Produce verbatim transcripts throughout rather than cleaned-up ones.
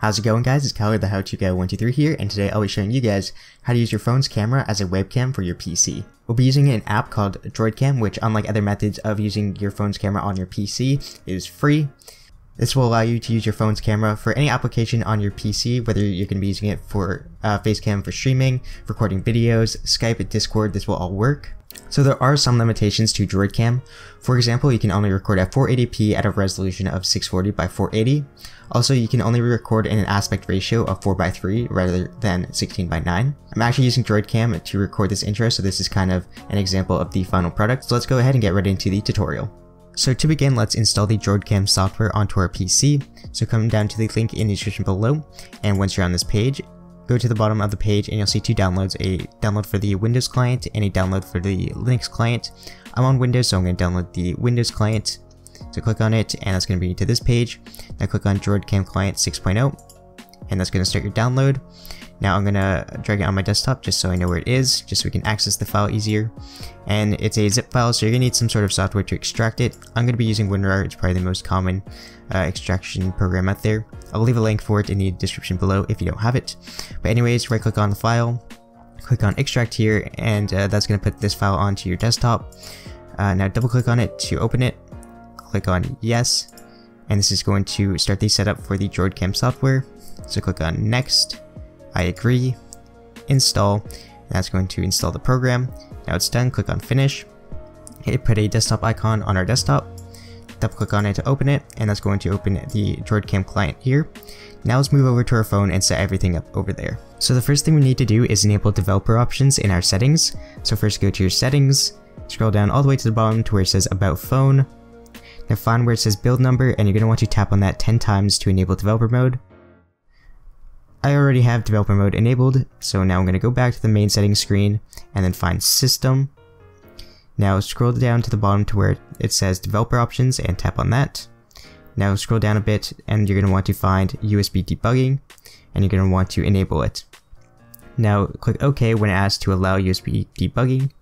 How's it going, guys? It's Kyler, the How To Go one two three here, and today I'll be showing you guys how to use your phone's camera as a webcam for your P C. We'll be using an app called DroidCam, which, unlike other methods of using your phone's camera on your P C, is free. This will allow you to use your phone's camera for any application on your P C, whether you're going to be using it for uh, FaceCam for streaming, recording videos, Skype, Discord. This will all work. So there are some limitations to DroidCam. For example, you can only record at four eighty p at a resolution of six forty by four eighty. Also, you can only record in an aspect ratio of four by three rather than sixteen by nine. I'm actually using DroidCam to record this intro, so this is kind of an example of the final product. So let's go ahead and get right into the tutorial. So to begin, let's install the DroidCam software onto our P C. So come down to the link in the description below, and once you're on this page, go to the bottom of the page and you'll see two downloads, a download for the Windows client and a download for the Linux client. I'm on Windows, so I'm going to download the Windows client. So click on it, and that's going to bring you to this page. Now click on DroidCam client six point oh, and that's going to start your download. Now I'm going to drag it on my desktop just so I know where it is, just so we can access the file easier. And it's a zip file, so you're going to need some sort of software to extract it. I'm going to be using WinRAR. It's probably the most common uh, extraction program out there. I'll leave a link for it in the description below if you don't have it. But anyways, right click on the file, click on extract here, and uh, that's going to put this file onto your desktop. Uh, now double click on it to open it, click on yes, and this is going to start the setup for the DroidCam software. So click on next, I agree, install, and that's going to install the program. Now it's done, click on finish. It put a desktop icon on our desktop. Double click on it to open it, and that's going to open the DroidCam client here. Now let's move over to our phone and set everything up over there. So the first thing we need to do is enable developer options in our settings. So first go to your settings, scroll down all the way to the bottom to where it says about phone. Now find where it says build number, and you're going to want to tap on that ten times to enable developer mode. I already have developer mode enabled, so now I'm going to go back to the main settings screen and then find system. Now scroll down to the bottom to where it says developer options and tap on that. Now scroll down a bit and you're going to want to find U S B debugging, and you're going to want to enable it. Now click OK when asked to allow U S B debugging.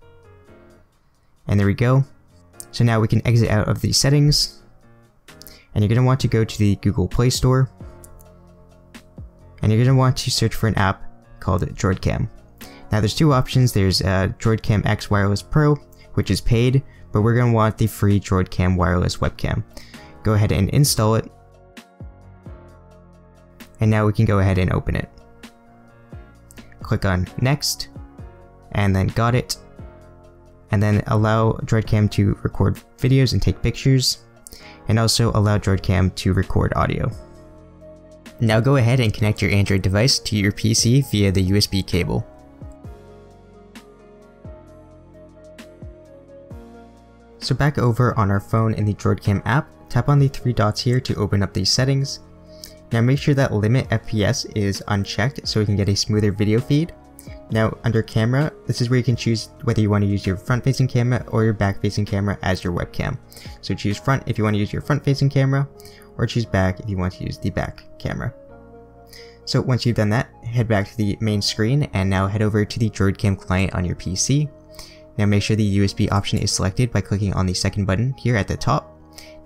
And there we go. So now we can exit out of the settings, and you're going to want to go to the Google Play Store, and you're going to want to search for an app called DroidCam. Now there's two options, there's uh, DroidCam X Wireless Pro, which is paid, but we're going to want the free DroidCam Wireless Webcam. Go ahead and install it, and now we can go ahead and open it. Click on next, and then got it, and then allow DroidCam to record videos and take pictures, and also allow DroidCam to record audio. Now go ahead and connect your Android device to your P C via the U S B cable. So back over on our phone in the DroidCam app, tap on the three dots here to open up these settings. Now make sure that limit F P S is unchecked so we can get a smoother video feed. Now under camera, this is where you can choose whether you want to use your front facing camera or your back facing camera as your webcam. So choose front if you want to use your front facing camera, or choose back if you want to use the back camera. So once you've done that, head back to the main screen and now head over to the DroidCam client on your P C. Now make sure the U S B option is selected by clicking on the second button here at the top.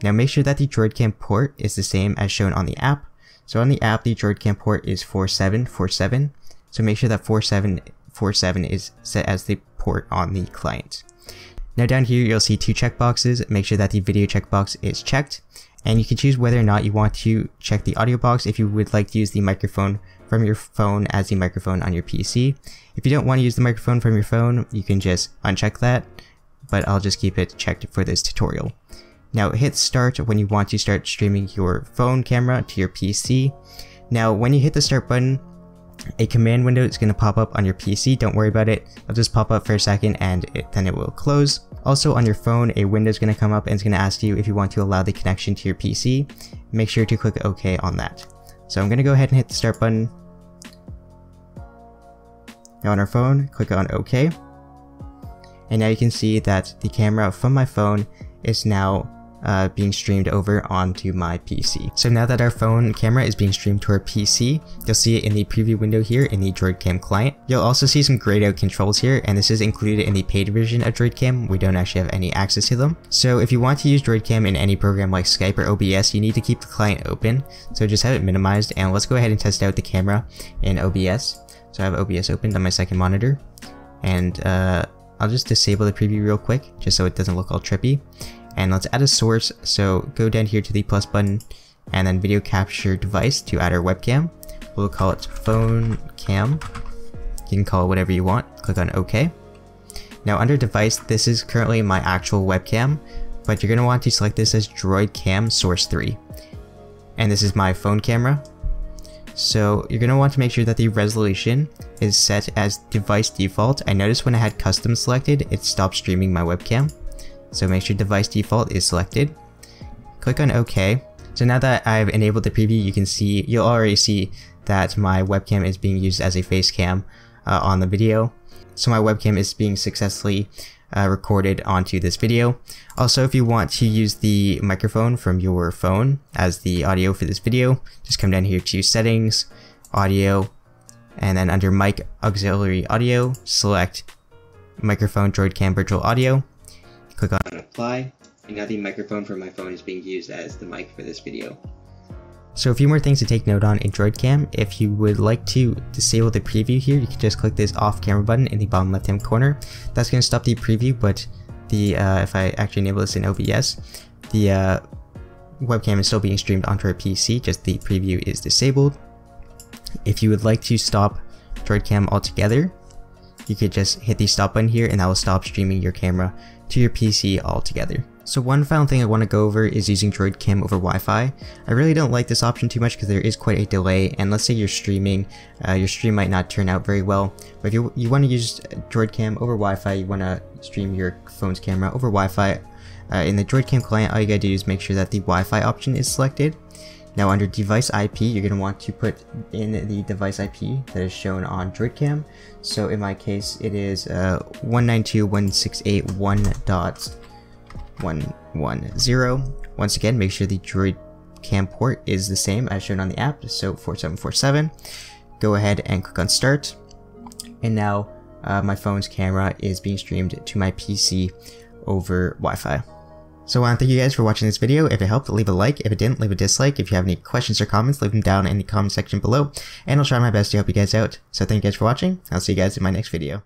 Now make sure that the DroidCam port is the same as shown on the app. So on the app, the DroidCam port is four seven four seven. So make sure that four seven four seven is set as the port on the client. Now down here, you'll see two checkboxes. Make sure that the video checkbox is checked, and you can choose whether or not you want to check the audio box if you would like to use the microphone from your phone as the microphone on your P C. If you don't want to use the microphone from your phone, you can just uncheck that, but I'll just keep it checked for this tutorial. Now hit start when you want to start streaming your phone camera to your P C. Now when you hit the start button, a command window is going to pop up on your P C. Don't worry about it, it'll just pop up for a second and it, then it will close. Also on your phone, a window is going to come up and it's going to ask you if you want to allow the connection to your P C. Make sure to click OK on that. So I'm going to go ahead and hit the start button. Now on our phone, click on OK. And now you can see that the camera from my phone is now uh, being streamed over onto my P C. So now that our phone camera is being streamed to our P C, you'll see it in the preview window here in the DroidCam client. You'll also see some grayed out controls here, and this is included in the paid version of DroidCam. We don't actually have any access to them. So if you want to use DroidCam in any program like Skype or O B S, you need to keep the client open. So just have it minimized, and let's go ahead and test out the camera in O B S. So I have O B S opened on my second monitor, and uh, I'll just disable the preview real quick just so it doesn't look all trippy. And let's add a source, so go down here to the plus button and then video capture device to add our webcam. We'll call it phone cam. You can call it whatever you want. Click on OK. Now under device, this is currently my actual webcam, but you're going to want to select this as DroidCam Source three. And this is my phone camera. So you're going to want to make sure that the resolution is set as device default. I noticed when I had custom selected, it stopped streaming my webcam. So make sure device default is selected. Click on OK. So now that I've enabled the preview, you can see, you'll already see that my webcam is being used as a face cam uh, on the video. So my webcam is being successfully uh, recorded onto this video. Also, if you want to use the microphone from your phone as the audio for this video, just come down here to settings, audio, and then under mic auxiliary audio, select microphone DroidCam virtual audio, click on apply, and now the microphone from my phone is being used as the mic for this video. So a few more things to take note on in DroidCam. If you would like to disable the preview here, you can just click this off camera button in the bottom left hand corner. That's going to stop the preview, but the uh, if I actually enable this in O B S, the uh, webcam is still being streamed onto our P C, just the preview is disabled. If you would like to stop DroidCam altogether, you could just hit the stop button here and that will stop streaming your camera to your P C altogether. So one final thing I want to go over is using DroidCam over Wi-Fi. I really don't like this option too much because there is quite a delay, and let's say you're streaming, uh, your stream might not turn out very well. But if you, you want to use DroidCam over Wi-Fi, you want to stream your phone's camera over Wi-Fi. Uh, in the DroidCam client, all you gotta do is make sure that the Wi-Fi option is selected. Now under device I P, you're going to want to put in the device I P that is shown on DroidCam. So in my case, it is uh, one ninety-two dot one sixty-eight dot one dot one ten. Once again, make sure the DroidCam port is the same as shown on the app, so four seven four seven. Go ahead and click on start. And now uh, my phone's camera is being streamed to my P C over Wi-Fi. So I want to thank you guys for watching this video. If it helped, leave a like. If it didn't, leave a dislike. If you have any questions or comments, leave them down in the comment section below, and I'll try my best to help you guys out. So thank you guys for watching. I'll see you guys in my next video.